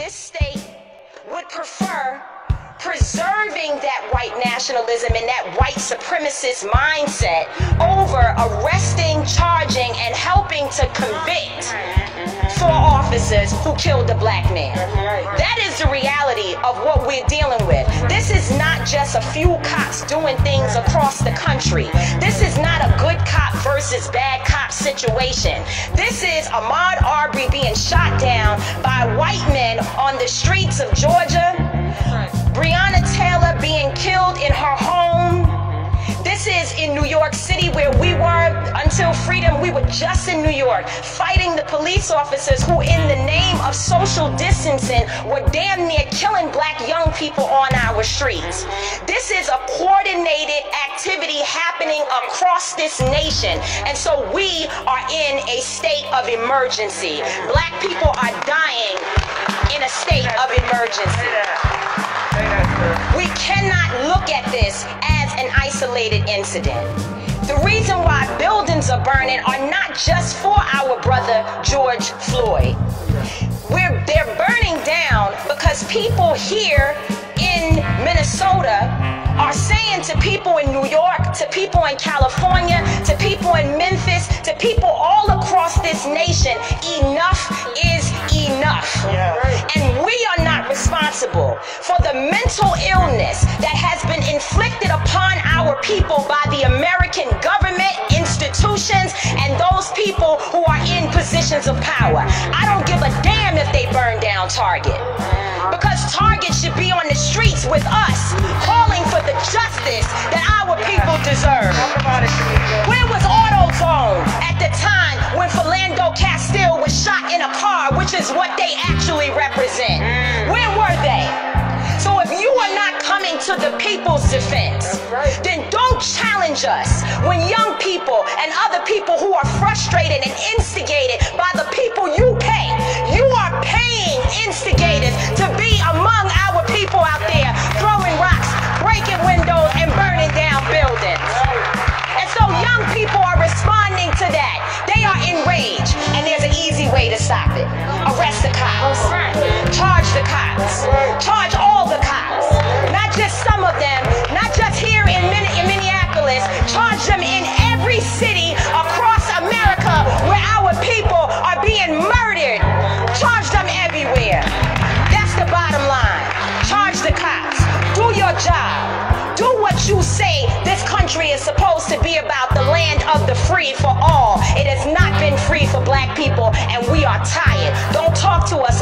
this state would prefer preserving that white nationalism and that white supremacist mindset over arresting, charging, and helping to convict four officers who killed the black man. That is the reality of what we're dealing with. This is not just a few cops doing things across the country. This is not a good cop versus bad cop situation. This is Ahmaud Arbery being shot down by white men on the streets of Georgia. Breonna Taylor being killed in her home. This is in New York City, where we were until freedom. We were just in New York fighting the police officers who, in the name of social distancing, were damn near killing black young people on our streets. This is a coordinated activity happening across this nation. And so we are in a state of emergency. Black people are dying in a state of emergency. We cannot look at this as an isolated incident. The reason why buildings are burning are not just for our brother George Floyd. They're burning down because people here in Minnesota are saying to people in New York, to people in California, to people in Memphis, to people all across this nation, enough is enough. And we are not responsible for the mental illness that has been inflicted upon our people by the American government, institutions, and those people who are in positions of power. I don't give a damn if they burn down Target, because Target should be on the streets with us, calling for the justice that our people deserve. Where was AutoZone at the time when Philando Castile was shot in a car, which is what they actually represent? Where were they? So if you are not coming to the people's defense, then don't challenge us when young people and other people who are frustrated and instigated by the people you pay. You are paying instigators to be among our people out there, throwing rocks, breaking windows, and burning down buildings. And so young people are responding to that. They are enraged, and there's an easy way to stop it. Arrest the cops. Charge the cops. Charge all the cops. Not just some of them, not just here in Minneapolis. Charge them in every city across America where our people are being murdered. Charge them everywhere. That's the bottom line. Charge the cops. Do your job. Do what you say this country is supposed to be about, the land of the free for all. It has not been free for black people, and we are tired. Don't talk to us